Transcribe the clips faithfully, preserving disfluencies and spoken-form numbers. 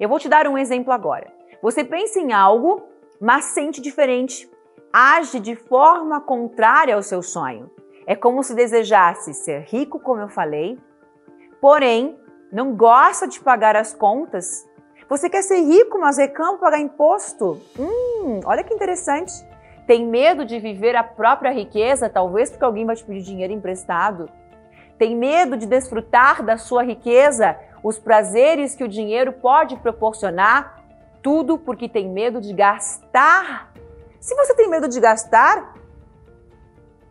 Eu vou te dar um exemplo agora. Você pensa em algo, mas sente diferente, age de forma contrária ao seu sonho. É como se desejasse ser rico, como eu falei, porém não gosta de pagar as contas. Você quer ser rico, mas reclama pagar imposto? Hum, olha que interessante. Tem medo de viver a própria riqueza, talvez porque alguém vai te pedir dinheiro emprestado. Tem medo de desfrutar da sua riqueza, os prazeres que o dinheiro pode proporcionar, tudo porque tem medo de gastar. Se você tem medo de gastar,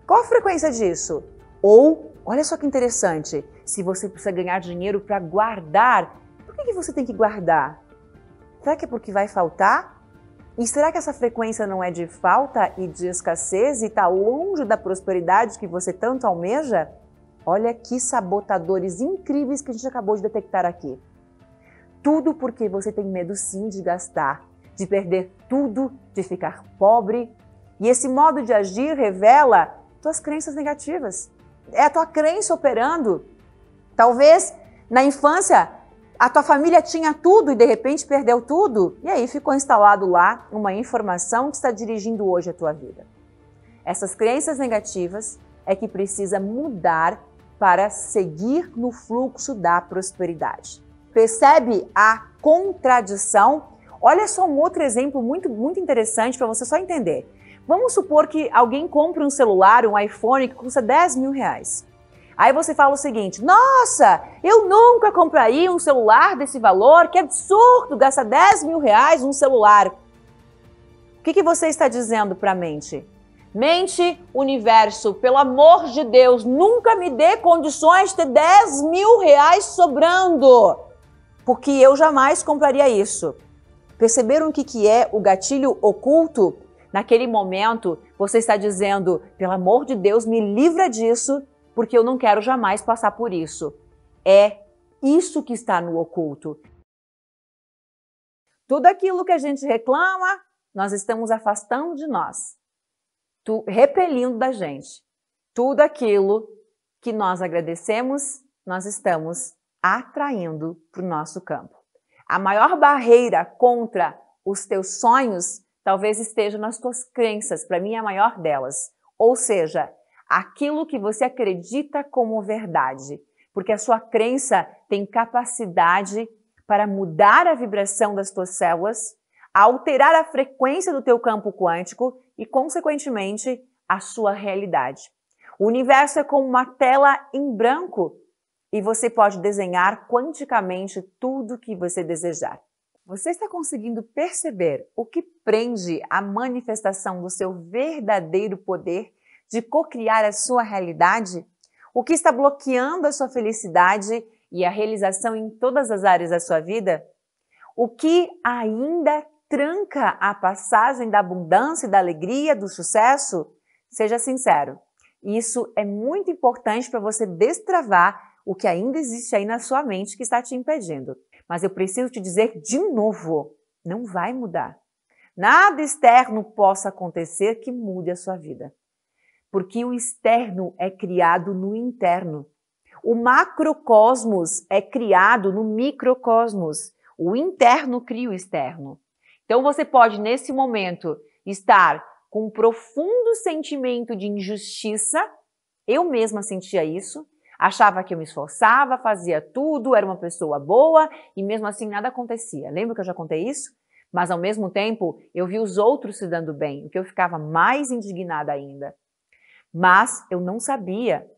qual a frequência disso? Ou, olha só que interessante, se você precisa ganhar dinheiro para guardar, por que que você tem que guardar? Será que é porque vai faltar? E será que essa frequência não é de falta e de escassez e está longe da prosperidade que você tanto almeja? Olha que sabotadores incríveis que a gente acabou de detectar aqui. Tudo porque você tem medo sim de gastar, de perder tudo, de ficar pobre. E esse modo de agir revela suas crenças negativas. É a tua crença operando. Talvez na infância a tua família tinha tudo e de repente perdeu tudo. E aí ficou instalado lá uma informação que está dirigindo hoje a tua vida. Essas crenças negativas é que precisa mudar para seguir no fluxo da prosperidade. Percebe a contradição? Olha só um outro exemplo muito, muito interessante para você só entender. Vamos supor que alguém compre um celular, um iPhone que custa dez mil reais. Aí você fala o seguinte: nossa, eu nunca compraria um celular desse valor, que absurdo, gastar dez mil reais num celular. O que que você está dizendo para a mente? Mente, universo, pelo amor de Deus, nunca me dê condições de ter dez mil reais sobrando, porque eu jamais compraria isso. Perceberam o que que é o gatilho oculto? Naquele momento, você está dizendo, pelo amor de Deus, me livra disso, porque eu não quero jamais passar por isso. É isso que está no oculto. Tudo aquilo que a gente reclama, nós estamos afastando de nós, tu, repelindo da gente. Tudo aquilo que nós agradecemos, nós estamos atraindo para o nosso campo. A maior barreira contra os teus sonhos talvez esteja nas tuas crenças, para mim é a maior delas. Ou seja, aquilo que você acredita como verdade, porque a sua crença tem capacidade para mudar a vibração das tuas células, alterar a frequência do teu campo quântico e, consequentemente, a sua realidade. O universo é como uma tela em branco e você pode desenhar quanticamente tudo o que você desejar. Você está conseguindo perceber o que prende a manifestação do seu verdadeiro poder de cocriar a sua realidade? O que está bloqueando a sua felicidade e a realização em todas as áreas da sua vida? O que ainda tranca a passagem da abundância e da alegria, do sucesso? Seja sincero, isso é muito importante para você destravar o que ainda existe aí na sua mente que está te impedindo. Mas eu preciso te dizer de novo, não vai mudar. Nada externo possa acontecer que mude a sua vida. Porque o externo é criado no interno. O macrocosmos é criado no microcosmos. O interno cria o externo. Então você pode, nesse momento, estar com um profundo sentimento de injustiça. Eu mesma sentia isso. Achava que eu me esforçava, fazia tudo, era uma pessoa boa e mesmo assim nada acontecia. Lembra que eu já contei isso? Mas ao mesmo tempo eu vi os outros se dando bem, o que eu ficava mais indignada ainda. Mas eu não sabia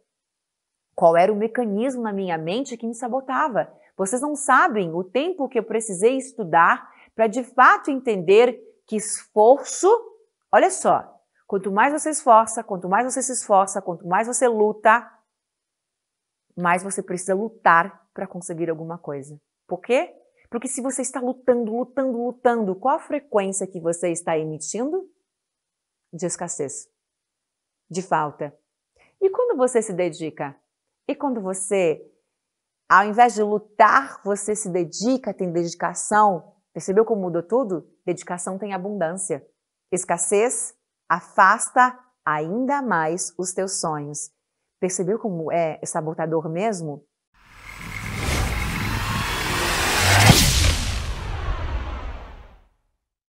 qual era o mecanismo na minha mente que me sabotava. Vocês não sabem o tempo que eu precisei estudar para de fato entender que esforço, olha só, quanto mais você esforça, quanto mais você se esforça, quanto mais você luta, mas você precisa lutar para conseguir alguma coisa. Por quê? Porque se você está lutando, lutando, lutando, qual a frequência que você está emitindo? De escassez, de falta. E quando você se dedica? E quando você, ao invés de lutar, você se dedica, tem dedicação? Percebeu como mudou tudo? Dedicação tem abundância. Escassez afasta ainda mais os teus sonhos. Percebeu como é sabotador mesmo?